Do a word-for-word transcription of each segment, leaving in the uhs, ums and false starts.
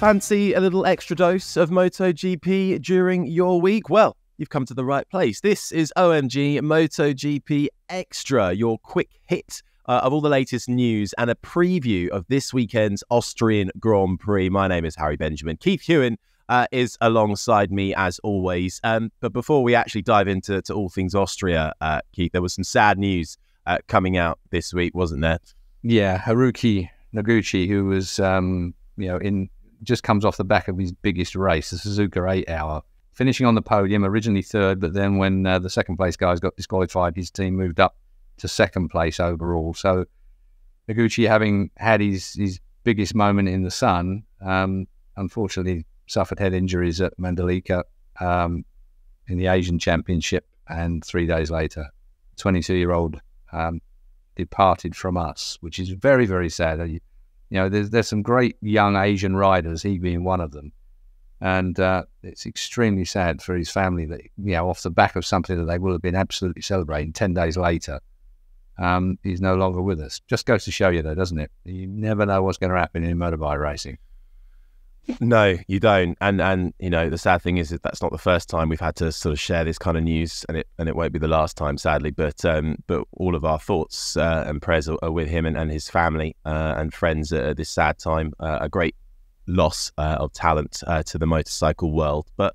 Fancy a little extra dose of MotoGP during your week? Well, you've come to the right place. This is O M G MotoGP Extra, your quick hit uh, of all the latest news and a preview of this weekend's Austrian Grand Prix. My name is Harry Benjamin. Keith Hewin uh, is alongside me as always. Um, but before we actually dive into to all things Austria, uh, Keith, there was some sad news uh, coming out this week, wasn't there? Yeah, Haruki Noguchi, who was, um, you know, in... just comes off the back of his biggest race, the Suzuka eight hour, finishing on the podium, originally third, but then when uh, the second place guys got disqualified, his team moved up to second place overall. So Noguchi, having had his his biggest moment in the sun, um, unfortunately suffered head injuries at Mandalika um, in the Asian Championship, and three days later, twenty-two year old um, departed from us, which is very, very sad. You know, there's there's some great young Asian riders, he being one of them, and uh, it's extremely sad for his family that, you know, off the back of something that they will have been absolutely celebrating ten days later, um, he's no longer with us. Just goes to show you, though, doesn't it? You never know what's going to happen in motorbike racing. No, you don't. And and you know, the sad thing is that that's not the first time we've had to sort of share this kind of news, and it and it won't be the last time, sadly. But um, but all of our thoughts uh, and prayers are, are with him and, and his family uh, and friends at this sad time. Uh, a great loss uh, of talent uh, to the motorcycle world. But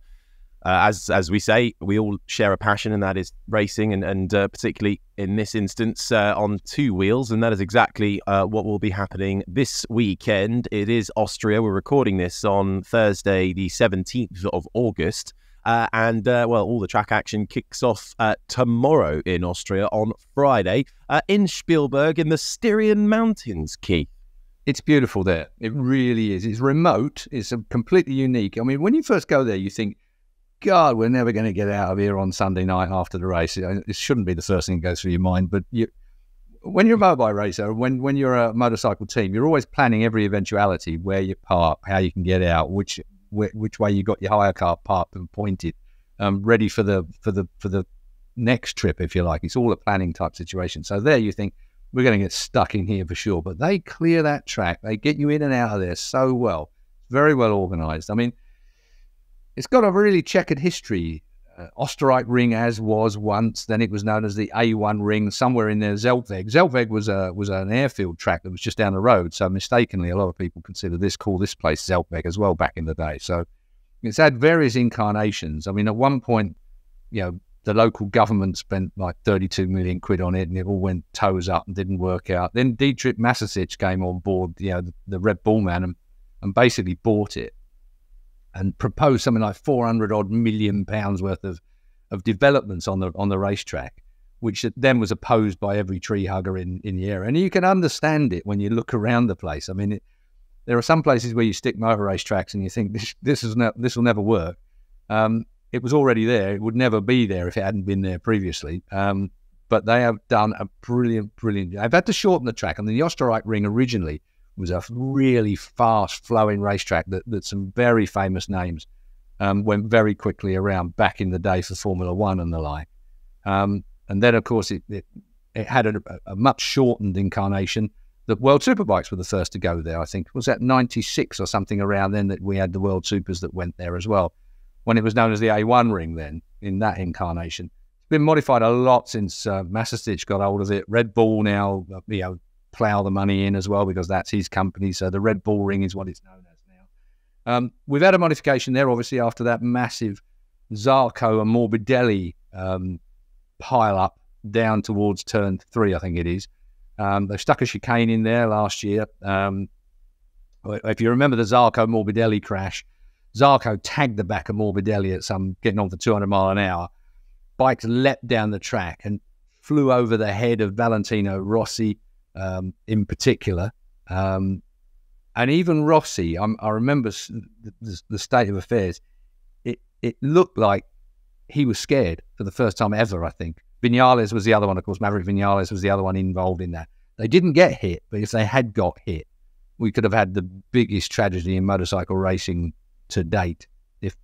uh, as as we say, we all share a passion, and that is racing, and and uh, particularly in this instance uh, on two wheels, and that is exactly uh, what will be happening this weekend. It is Austria. We're recording this on Thursday, the seventeenth of August, uh, and uh, well, all the track action kicks off uh, tomorrow in Austria on Friday uh, in Spielberg in the Styrian Mountains, Keith. It's beautiful there. It really is. It's remote. It's completely unique. I mean, when you first go there, you think, God, we're never going to get out of here on Sunday night after the race. It shouldn't be the first thing that goes through your mind, but you, when you're a motorbike racer, when, when you're a motorcycle team, you're always planning every eventuality, where you park, how you can get out, which which way you got your hire car parked and pointed, um, ready for the for the for the next trip, if you like. It's all a planning type situation. So there you think, we're going to get stuck in here for sure, but they clear that track. They get you in and out of there so well. Very well organised. I mean, it's got a really checkered history. Uh, Österreichring ring as was once, then it was known as the A one ring, somewhere in there, Zeltweg. Zeltweg was a was an airfield track that was just down the road, so mistakenly a lot of people consider this, call this place Zeltweg as well back in the day. So it's had various incarnations. I mean, at one point, you know, the local government spent like thirty-two million quid on it, and it all went toes up and didn't work out. Then Dietrich Mateschitz came on board, you know, the, the Red Bull man, and, and basically bought it and proposed something like four hundred odd million pounds worth of, of developments on the on the racetrack, which then was opposed by every tree hugger in, in the area. And you can understand it when you look around the place. I mean, it, there are some places where you stick motor racetracks and you think, this this is no, this will never work. Um, it was already there. It would never be there if it hadn't been there previously. Um, but they have done a brilliant, brilliant... I've had to shorten the track. I mean, the Österreichring originally was a really fast-flowing racetrack that, that some very famous names um, went very quickly around back in the day for Formula One and the like. Um, and then, of course, it, it, it had a, a much shortened incarnation. The World Superbikes were the first to go there, I think. Was that ninety-six or something around then that we had the World Supers that went there as well, when it was known as the A one ring then, in that incarnation. It's been modified a lot since uh, Mateschitz got hold of it. Red Bull now, you know, plough the money in as well, because that's his company. So the Red Bull Ring is what it's known as now. Um, we've had a modification there, obviously, after that massive Zarco and Morbidelli um, pile-up down towards turn three, I think it is. Um, they've stuck a chicane in there last year. Um, if you remember the Zarco-Morbidelli crash, Zarco tagged the back of Morbidelli at some, getting on for two hundred mile an hour. Bikes leapt down the track and flew over the head of Valentino Rossi, Um, in particular, um, and even Rossi, I'm, I remember the, the state of affairs. It it looked like he was scared for the first time ever, I think. Vinales was the other one, of course. Maverick Vinales was the other one involved in that. They didn't get hit, but if they had got hit, we could have had the biggest tragedy in motorcycle racing to date, if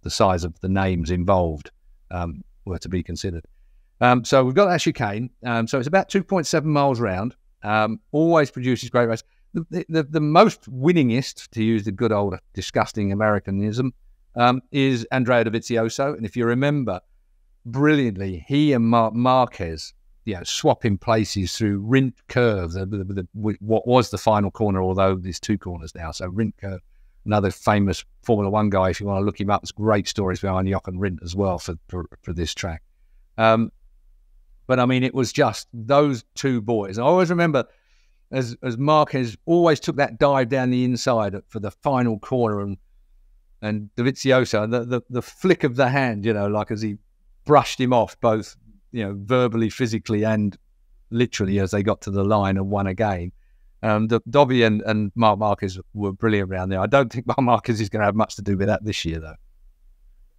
the size of the names involved um, were to be considered. Um, so we've got that chicane. Um, so it's about two point seven miles round. Um, always produces great races. The, the, the most winningest, to use the good old disgusting Americanism, um, is Andrea Dovizioso. And if you remember, brilliantly, he and Mark Marquez, you know, swapping places through Rindt-Kurve, the, the, the, what was the final corner, although there's two corners now. So Rindt-Kurve, another famous Formula One guy, if you want to look him up, there's great stories behind Jochen Rindt as well for, for, for this track. Um, but, I mean, it was just those two boys. I always remember... As, as Marquez always took that dive down the inside for the final corner, and and Dovizioso, the, the the flick of the hand, you know, like as he brushed him off, both, you know, verbally, physically, and literally as they got to the line and won again. Um, the, Dobby and, and Mark Marquez were brilliant around there. I don't think Mark Marquez is going to have much to do with that this year, though.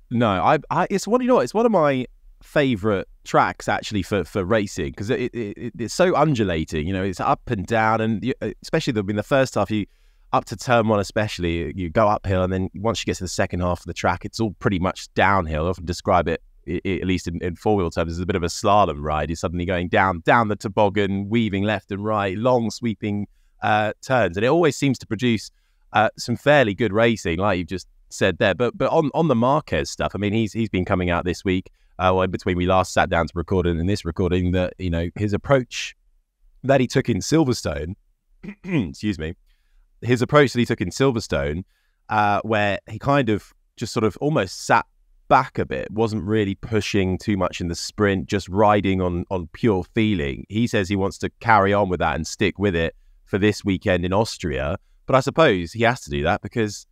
No, I, I it's one, you know, it's one of my favorite tracks actually for for racing, because it, it, it it's so undulating, you know, it's up and down, and you, especially in the first half, you up to turn one especially, you go uphill, and then once you get to the second half of the track, it's all pretty much downhill. I often describe it, it at least in, in four-wheel terms, as a bit of a slalom ride. You're suddenly going down down the toboggan, weaving left and right, long sweeping uh turns, and it always seems to produce uh some fairly good racing, like you've just said there. But but on on the Marquez stuff, I mean, he's he's been coming out this week. Uh, well, in between we last sat down to record and in this recording, that, you know, his approach that he took in Silverstone, excuse me, his approach that he took in Silverstone, uh, where he kind of just sort of almost sat back a bit, wasn't really pushing too much in the sprint, just riding on, on pure feeling. He says he wants to carry on with that and stick with it for this weekend in Austria. But I suppose he has to do that because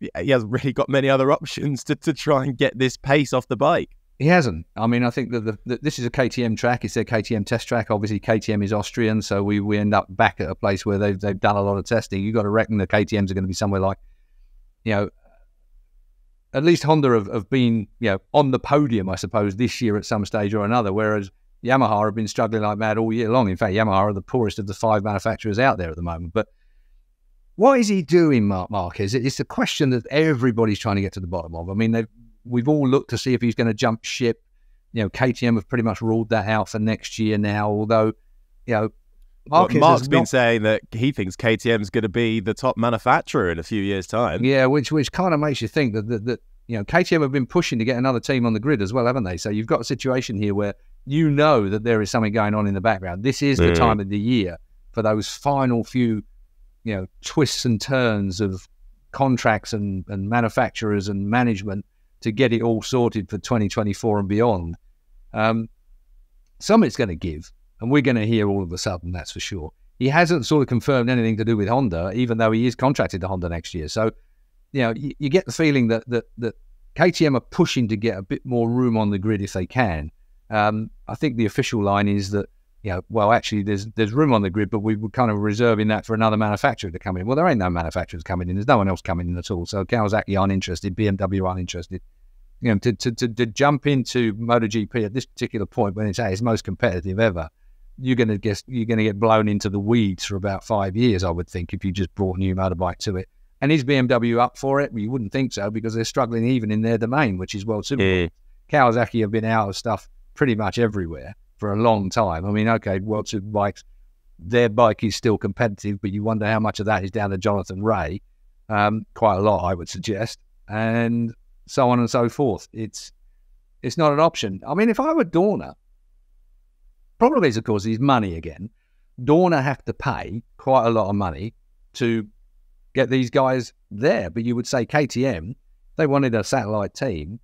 he hasn't really got many other options to, to try and get this pace off the bike. He hasn't. I mean, I think that the, the, this is a K T M track. It's their K T M test track. Obviously, K T M is Austrian, so we, we end up back at a place where they've, they've done a lot of testing. You've got to reckon the K T Ms are going to be somewhere like, you know, at least Honda have, have been, you know, on the podium, I suppose, this year at some stage or another, whereas Yamaha have been struggling like mad all year long. In fact, Yamaha are the poorest of the five manufacturers out there at the moment. But what is he doing, Mark Marquez? It's a question that everybody's trying to get to the bottom of. I mean, they've We've all looked to see if he's going to jump ship. You know, K T M have pretty much ruled that out for next year now, although, you know, Marcus well, Mark's been not... saying that he thinks K T M is going to be the top manufacturer in a few years' time. Yeah, which which kind of makes you think that, that, that, you know, K T M have been pushing to get another team on the grid as well, haven't they? So you've got a situation here where you know that there is something going on in the background. This is mm. the time of the year for those final few, you know, twists and turns of contracts and, and manufacturers and management to get it all sorted for twenty twenty-four and beyond. Um, some it's going to give, and we're going to hear all of a sudden, that's for sure. He hasn't sort of confirmed anything to do with Honda, even though he is contracted to Honda next year. So, you know, you, you get the feeling that, that that K T M are pushing to get a bit more room on the grid if they can. Um, I think the official line is that, you know, well, actually, there's there's room on the grid, but we were kind of reserving that for another manufacturer to come in. Well, there ain't no manufacturers coming in. There's no one else coming in at all. So Kawasaki aren't interested. B M W aren't interested. You know, to to to, to jump into MotoGP at this particular point when it's at its most competitive ever, you're gonna guess you're gonna get blown into the weeds for about five years, I would think, if you just brought a new motorbike to it. And is B M W up for it? Well, you wouldn't think so, because they're struggling even in their domain, which is World Superbikes. Yeah. Kawasaki have been out of stuff pretty much everywhere for a long time. I mean, okay, World Superbikes, their bike is still competitive, but you wonder how much of that is down to Jonathan Ray. Um, quite a lot, I would suggest, and so on and so forth. It's it's not an option. I mean, if I were Dorna, problem is, of course, is money again. Dorna have to pay quite a lot of money to get these guys there, but you would say K T M, they wanted a satellite team.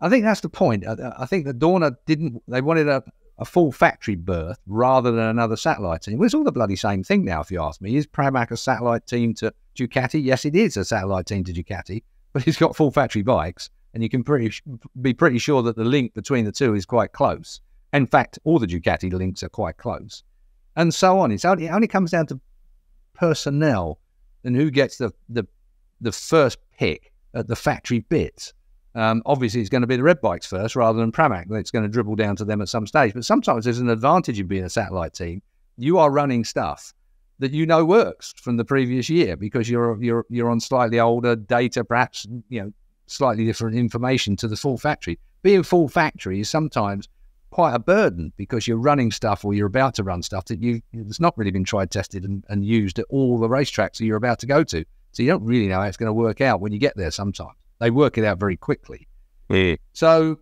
I think that's the point. I, I think that Dorna didn't, they wanted a a full factory berth rather than another satellite team. Well, it's all the bloody same thing now, if you ask me. Is Pramac a satellite team to Ducati? Yes, it is a satellite team to Ducati, but it's got full factory bikes, and you can pretty be pretty sure that the link between the two is quite close. In fact, all the Ducati links are quite close, and so on. It's only, it only comes down to personnel and who gets the, the, the first pick at the factory bits. Um, obviously, it's going to be the red bikes first rather than Pramac. It's going to dribble down to them at some stage. But sometimes there's an advantage in being a satellite team. You are running stuff that you know works from the previous year because you're you're you're on slightly older data, perhaps, you know, slightly different information to the full factory. Being full factory is sometimes quite a burden, because you're running stuff, or you're about to run stuff that you it's not really been tried, tested and, and used at all the racetracks that you're about to go to. So you don't really know how it's going to work out when you get there. Sometimes they work it out very quickly. Yeah. So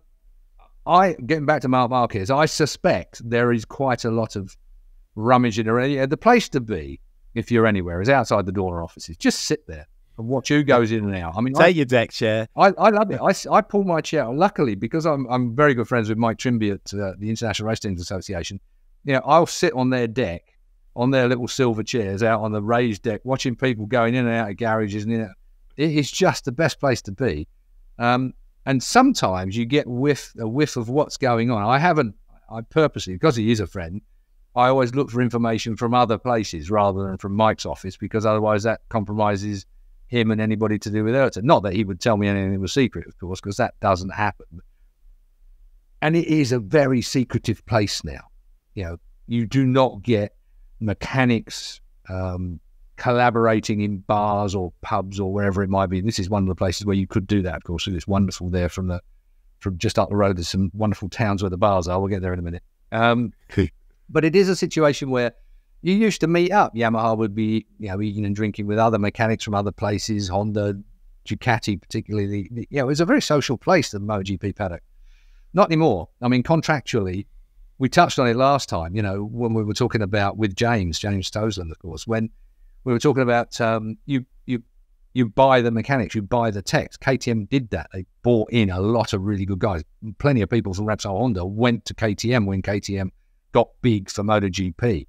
I, getting back to Mark Marquez, I suspect there is quite a lot of rummaging around. Yeah, the place to be, if you're anywhere, is outside the Dorna offices. Just sit there and watch who goes in and out. I mean, take I, your deck chair. I, I love it. I, I pull my chair. Luckily, because I'm I'm very good friends with Mike Trimby at uh, the International Race Teams Association, you know, I'll sit on their deck, on their little silver chairs out on the raised deck, watching people going in and out of garages. And in and out. It is just the best place to be. Um, and sometimes you get whiff, a whiff of what's going on. I haven't, I purposely, because he is a friend, I always look for information from other places rather than from Mike's office, because otherwise that compromises him and anybody to do with Ayrton. Not that he would tell me anything that was secret, of course, because that doesn't happen. And it is a very secretive place now. You know, you do not get mechanics um, collaborating in bars or pubs or wherever it might be. This is one of the places where you could do that, of course. It's wonderful there from the from just up the road. There's some wonderful towns where the bars are. We'll get there in a minute. Um, but it is a situation where you used to meet up. Yamaha would be, you know, eating and drinking with other mechanics from other places, Honda, Ducati particularly. You know, it was a very social place, the MotoGP paddock. Not anymore. I mean, contractually, we touched on it last time, you know, when we were talking about with James, James Toseland, of course, when we were talking about um, you you you buy the mechanics, you buy the techs. K T M did that. They bought in a lot of really good guys. Plenty of people from Repsol Honda went to K T M when K T M got big for MotoGP.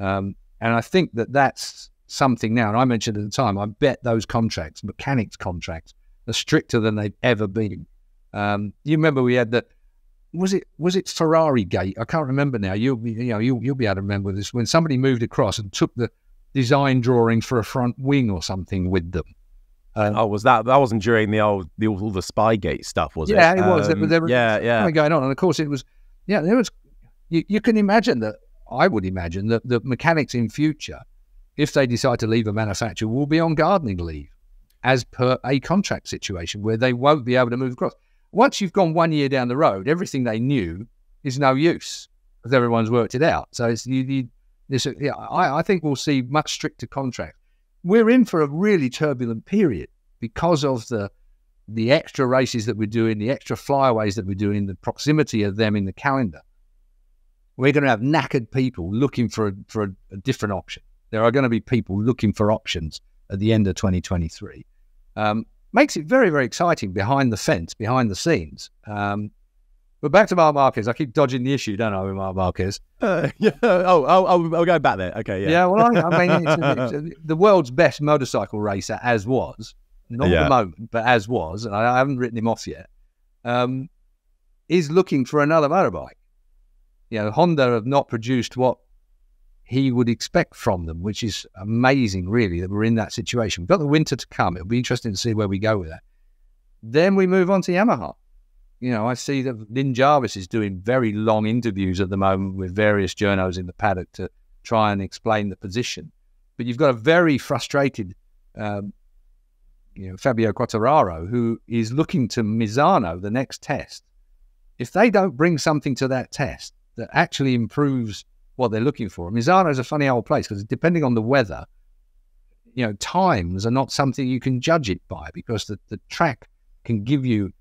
Um, and I think that that's something now, and I mentioned at the time, I bet those contracts, mechanics contracts, are stricter than they've ever been. Um, you remember we had the, was it was it Ferrari Gate? I can't remember now. You'll be, you know, you'll, you'll be able to remember this. When somebody moved across and took the design drawing for a front wing or something with them. Um, oh, was that that wasn't during the old the all the Spygate stuff, was yeah, it? Yeah, it was. Um, there, there was yeah, yeah. going on, and of course it was. Yeah, there was. You, you can imagine that. I would imagine that the mechanics in future, if they decide to leave a manufacturer, will be on gardening leave, as per a contract situation where they won't be able to move across. Once you've gone one year down the road, everything they knew is no use because everyone's worked it out. So it's, you, you, it's, yeah, I, I think we'll see much stricter contracts. We're in for a really turbulent period because of the the extra races that we're doing, the extra flyaways that we're doing, the proximity of them in the calendar. We're going to have knackered people looking for a, for a, a different option. There are going to be people looking for options at the end of twenty twenty-three. Um, Makes it very, very exciting behind the fence, behind the scenes. Um, but back to Mark Marquez. I keep dodging the issue, don't I, with Mark Marquez? Uh, yeah. Oh, oh, oh, I'll go back there. Okay, yeah. Yeah, well, I, I mean, it's, it's the world's best motorcycle racer, as was, not yeah. at the moment, but as was, and I haven't written him off yet, um, is looking for another motorbike. You know, Honda have not produced what he would expect from them, which is amazing, really, that we're in that situation. We've got the winter to come. It'll be interesting to see where we go with that. Then we move on to Yamaha. You know, I see that Lynn Jarvis is doing very long interviews at the moment with various journos in the paddock to try and explain the position. But you've got a very frustrated, um, you know, Fabio Quartararo, who is looking to Misano, the next test. If they don't bring something to that test that actually improves what they're looking for. Misano is a funny old place because depending on the weather, you know, times are not something you can judge it by because the, the track can give you,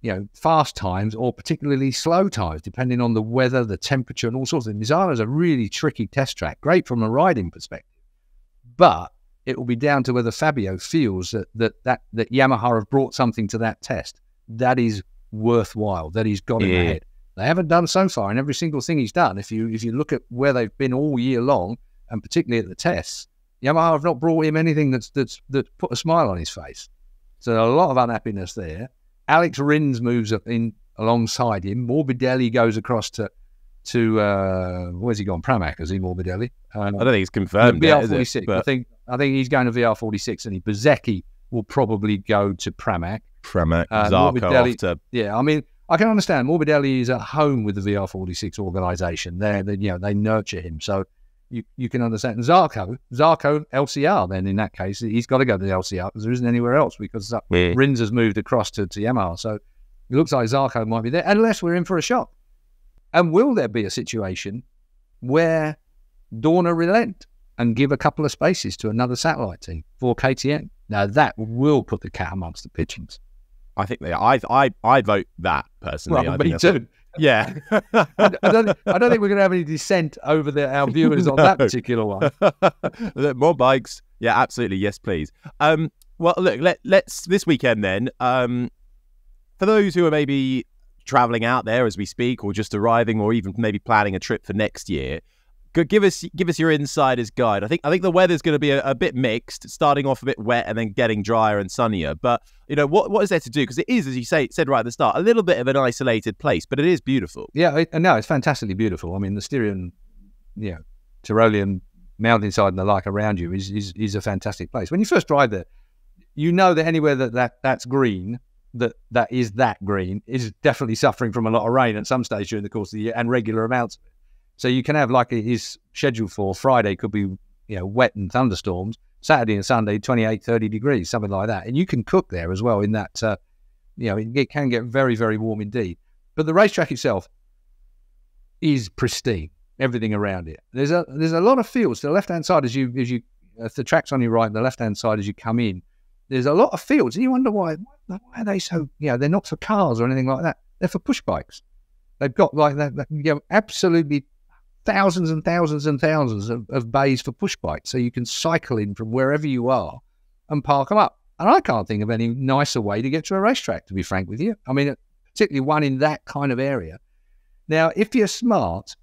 you know, fast times or particularly slow times depending on the weather, the temperature and all sorts of things. Misano is a really tricky test track, great from a riding perspective, but it will be down to whether Fabio feels that that, that, that Yamaha have brought something to that test that is worthwhile, that he's got in yeah. the head. They haven't done so far in every single thing he's done. If you if you look at where they've been all year long, and particularly at the tests, Yamaha have not brought him anything that's that's that's put a smile on his face. So a lot of unhappiness there. Alex Rins moves up in alongside him. Morbidelli goes across to to uh, where's he gone? Pramac, is he Morbidelli? Um, I don't think he's confirmed. V R forty-six. But... I think I think he's going to V R forty-six, and he Bezecchi will probably go to Pramac. Pramac, uh, Zarco off to... yeah. I mean. I can understand Morbidelli is at home with the V R forty-six organisation. They, you know, they nurture him, so you you can understand. And Zarco, Zarco L C R. Then in that case, he's got to go to the L C R because there isn't anywhere else because yeah. Rins has moved across to, to Yamaha. So it looks like Zarco might be there, unless we're in for a shock. And will there be a situation where Dorna relent and give a couple of spaces to another satellite team for K T M? Now, that will put the cat amongst the pigeons. I think they are. I, I, I vote that, personally. Well, I me too. Yeah. I, I, don't, I don't think we're going to have any dissent over the, our viewers no. on that particular one. More bikes. Yeah, absolutely. Yes, please. Um, well, look, let, let's, this weekend then, um, for those who are maybe travelling out there as we speak, or just arriving, or even maybe planning a trip for next year, give us give us your insider's guide. I think I think the weather's going to be a, a bit mixed, starting off a bit wet and then getting drier and sunnier. But you know what what is there to do? Because it is, as you say said right at the start, a little bit of an isolated place, but it is beautiful. Yeah, it, no, it's fantastically beautiful. I mean, the Styrian, you know, Tyrolean mountainside and the like around you is is is a fantastic place. When you first drive there, you know that anywhere that, that that's green, that that is that green is definitely suffering from a lot of rain at some stage during the course of the year, and regular amounts. So you can have, like it is scheduled for, Friday could be, you know, wet and thunderstorms, Saturday and Sunday, twenty-eight, thirty degrees, something like that. And you can cook there as well in that, uh, you know, it can get very, very warm indeed. But the racetrack itself is pristine, everything around it. There's a there's a lot of fields to the left-hand side as you, as you if the track's on your right and the left-hand side as you come in. There's a lot of fields. And you wonder why, why are they so, you know, they're not for cars or anything like that. They're for push bikes. They've got like that, that you know, absolutely thousands and thousands and thousands of, of bays for push bikes, so you can cycle in from wherever you are and park them up. And I can't think of any nicer way to get to a racetrack, to be frank with you. I mean, particularly one in that kind of area. Now, if you're smart,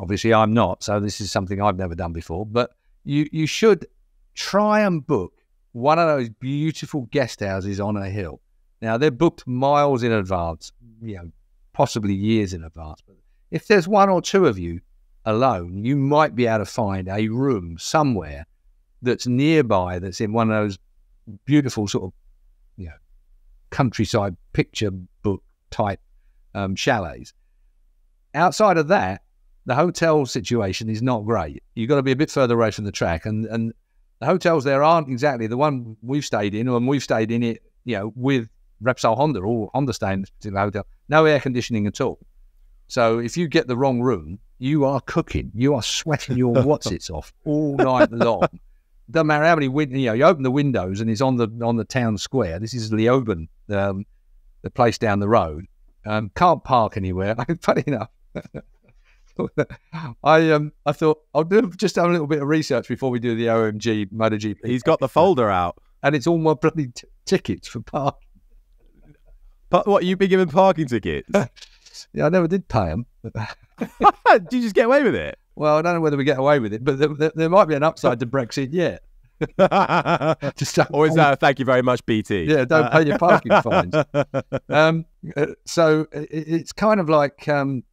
obviously I'm not, so this is something I've never done before, but you, you should try and book one of those beautiful guest houses on a hill. Now, they're booked miles in advance, you know, possibly years in advance, but if there's one or two of you alone, you might be able to find a room somewhere that's nearby, that's in one of those beautiful sort of, you know, countryside picture book type um, chalets. Outside of that, the hotel situation is not great. You've got to be a bit further away from the track, and, and the hotels there aren't exactly the one we've stayed in, and we've stayed in it, you know, with Repsol Honda, or Honda staying in this particular hotel. No air conditioning at all. So if you get the wrong room, you are cooking. You are sweating your whatsits off all night long. Doesn't matter how many windows, you know, you open the windows and it's on the on the town square. This is Leoben, um, the place down the road. Um, can't park anywhere. Funny enough, I um I thought I'll do just have a little bit of research before we do the O M G MotoGP. He's got the folder out, and it's all my bloody t tickets for parking. But what, you've been given parking tickets? Yeah, I never did pay them. Did you just get away with it? Well, I don't know whether we get away with it, but there, there, there might be an upside to Brexit yet. Just or is that a thank you very much, B T? Yeah, don't pay your parking fines. Um, so it, it's kind of like um,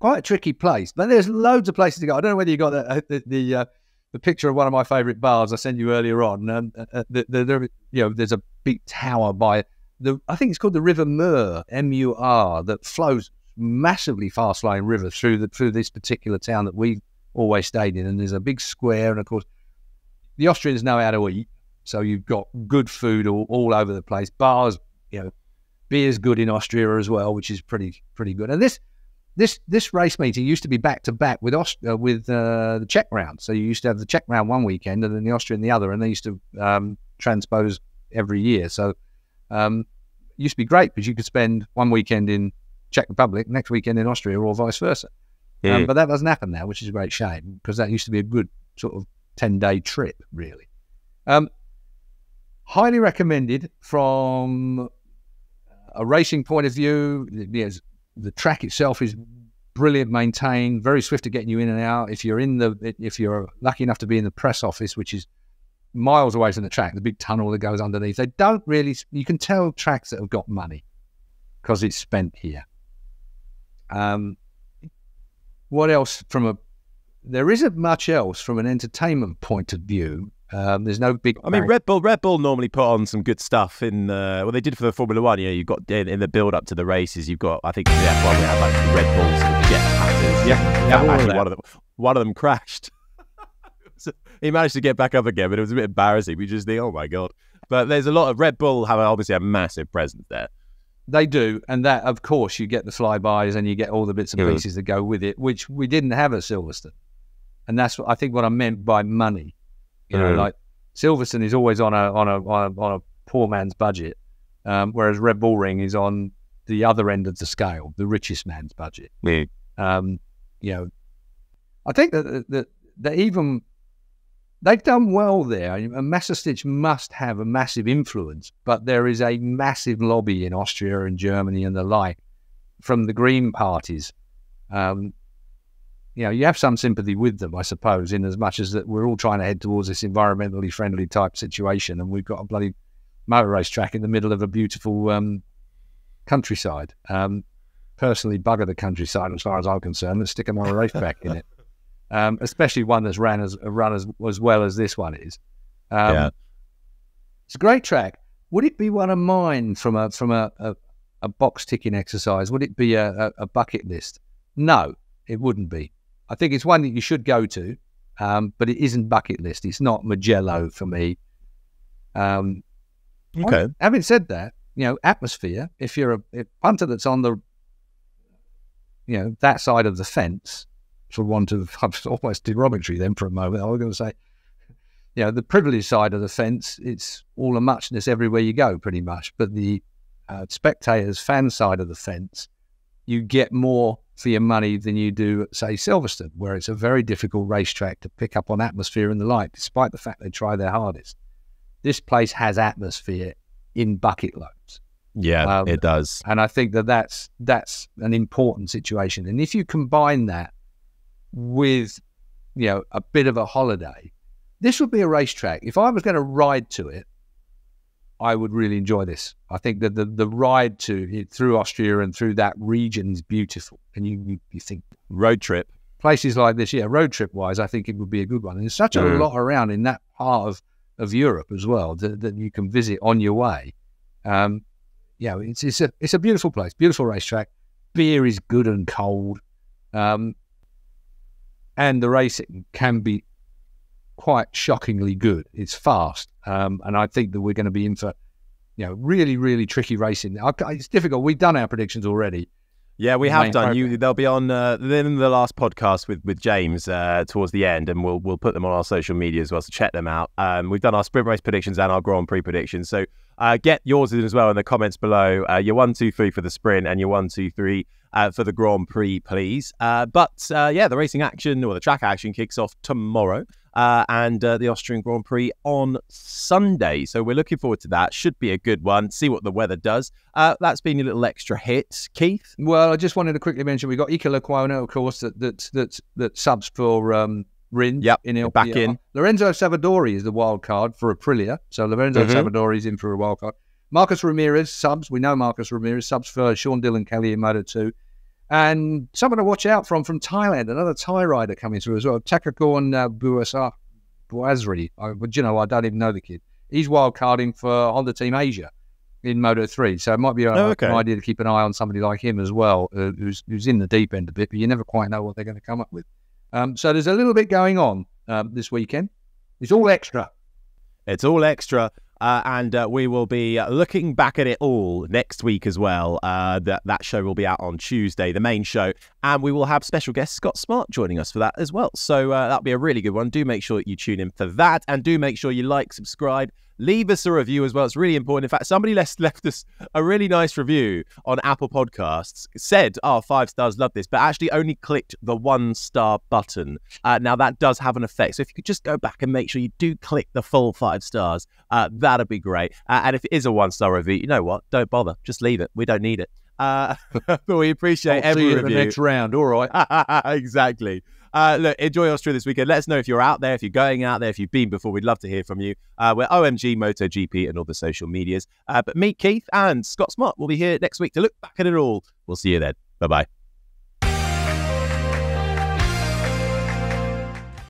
quite a tricky place, but there's loads of places to go. I don't know whether you got the the, the, uh, the picture of one of my favourite bars I sent you earlier on. Um, uh, the, the, the, you know, there's a big tower by. The, I think it's called the River Mur, M U R, that flows massively fast-flowing river through the, through this particular town that we always stayed in. And there's a big square. And, of course, the Austrians know how to eat. So you've got good food all, all over the place. Bars, you know, beer's good in Austria as well, which is pretty pretty good. And this this this race meeting used to be back-to-back -back with, Aust uh, with uh, the Czech round. So you used to have the Czech round one weekend and then the Austrian the other. And they used to um, transpose every year. So... Um, used to be great because you could spend one weekend in Czech Republic, next weekend in Austria, or vice versa. Yeah. Um, but that doesn't happen now, which is a great shame, because that used to be a good sort of ten-day trip, really. Um, highly recommended from a racing point of view. Yes, the track itself is brilliant, maintained, very swift at getting you in and out. If you're in the, if you're lucky enough to be in the press office, which is miles away from the track, the big tunnel that goes underneath. They don't really, you can tell tracks that have got money because it's spent here. Um, what else from a, there isn't much else from an entertainment point of view. Um, there's no big, I mean, Red Bull, Red Bull normally put on some good stuff in the, well, they did for the Formula One, you know, you've got in, in the build up to the races, you've got, I think the F one, we had like Red Bulls, jet patterns. Yeah, yeah, yeah, actually one of them, one of them crashed. He managed to get back up again, but it was a bit embarrassing. We just think, oh my God. But there's a lot of Red Bull have obviously a massive presence there. They do, and that, of course, you get the flybys and you get all the bits and yeah. pieces that go with it, which we didn't have at Silverstone. And that's, what, I think, what I meant by money. You yeah. know, like Silverstone is always on a on a on a, on a poor man's budget, um, whereas Red Bull Ring is on the other end of the scale, the richest man's budget. Yeah. Um, you know, I think that that, that even they've done well there. Messerstitch must have a massive influence, but there is a massive lobby in Austria and Germany and the like from the Green parties. Um, you know, you have some sympathy with them, I suppose, in as much as that we're all trying to head towards this environmentally friendly type situation, and we've got a bloody motor race track in the middle of a beautiful um, countryside. Um, personally, bugger the countryside as far as I'm concerned. Let's stick a motor race track in it. Um, especially one that's ran as run as, as well as this one is. Um, yeah. It's a great track. Would it be one of mine from a from a, a, a box ticking exercise? Would it be a, a, a bucket list? No, it wouldn't be. I think it's one that you should go to, um, but it isn't bucket list. It's not Mugello for me. Um, okay. On, having said that, you know, atmosphere. If you're a, a punter that's on the, you know, that side of the fence. For want of I'm almost derogatory then for a moment, I was going to say, you know, the privileged side of the fence, it's all a muchness everywhere you go, pretty much. But the uh, spectators, fan side of the fence, you get more for your money than you do at, say, Silverstone, where it's a very difficult racetrack to pick up on atmosphere and the like, despite the fact they try their hardest. This place has atmosphere in bucket loads. Yeah, um, it does. And I think that that's, that's an important situation. And if you combine that with, you know, a bit of a holiday, this would be a racetrack. If I was going to ride to it, I would really enjoy this. I think that the, the ride to it through Austria and through that region is beautiful. And you, you, you think road trip. Places like this, yeah, road trip wise, I think it would be a good one. And there's such mm. a lot around in that part of, of Europe as well that, that you can visit on your way. Um, yeah, it's, it's, a, it's a beautiful place, beautiful racetrack. Beer is good and cold. Um, And the racing can be quite shockingly good. It's fast. Um, and I think that we're going to be in for, you know, really, really tricky racing. I, it's difficult. We've done our predictions already. Yeah, we have done. You, they'll be on uh, in the last podcast with, with James uh, towards the end, and we'll we'll put them on our social media as well, so check them out. Um, we've done our sprint race predictions and our Grand Prix predictions. So uh, get yours in as well in the comments below. Uh, your one, two, three for the sprint and your one, two, three Uh, for the Grand Prix, please. Uh, but uh, yeah, the racing action or the track action kicks off tomorrow uh, and uh, the Austrian Grand Prix on Sunday. So we're looking forward to that. Should be a good one. See what the weather does. Uh, that's been a little extra hit. Keith? Well, I just wanted to quickly mention we've got Iker Lecuona, of course, that that, that, that subs for um, Rindt. Yep, in back in. Lorenzo Savadori is the wild card for Aprilia. So Lorenzo mm-hmm. Savadori is in for a wild card. Marcus Ramirez subs. We know Marcus Ramirez subs for Sean Dillon Kelly in Moto two. And someone to watch out from from Thailand, another Thai rider coming through as well, Takakorn uh, Buasri. I, but, you know, I don't even know the kid. He's wildcarding for Honda Team Asia in Moto three. So it might be a, oh, okay. an idea to keep an eye on somebody like him as well, uh, who's, who's in the deep end a bit, but you never quite know what they're going to come up with. Um, so there's a little bit going on um, this weekend. It's all extra. It's all extra. Uh, and uh, we will be looking back at it all next week as well. Uh, that that show will be out on Tuesday, the main show. And we will have special guest Scott Smart joining us for that as well. So uh, that'll be a really good one. Do make sure that you tune in for that. And do make sure you like, subscribe, leave us a review as well. It's really important. In fact, somebody left, left us a really nice review on Apple Podcasts. Said, oh, five stars, love this. But actually only clicked the one star button. Uh, now, that does have an effect. So if you could just go back and make sure you do click the full five stars, uh, that That'd be great. Uh, and if it is a one-star review, you know what? Don't bother. Just leave it. We don't need it. Uh, but we appreciate I'll every see you review. In the next round. All right. Exactly. Uh, look, enjoy Austria this weekend. Let us know if you're out there, if you're going out there, if you've been before. We'd love to hear from you. Uh, we're O M G MotoGP and all the social medias. Uh, but me, Keith, and Scott Smart will be here next week to look back at it all. We'll see you then. Bye-bye.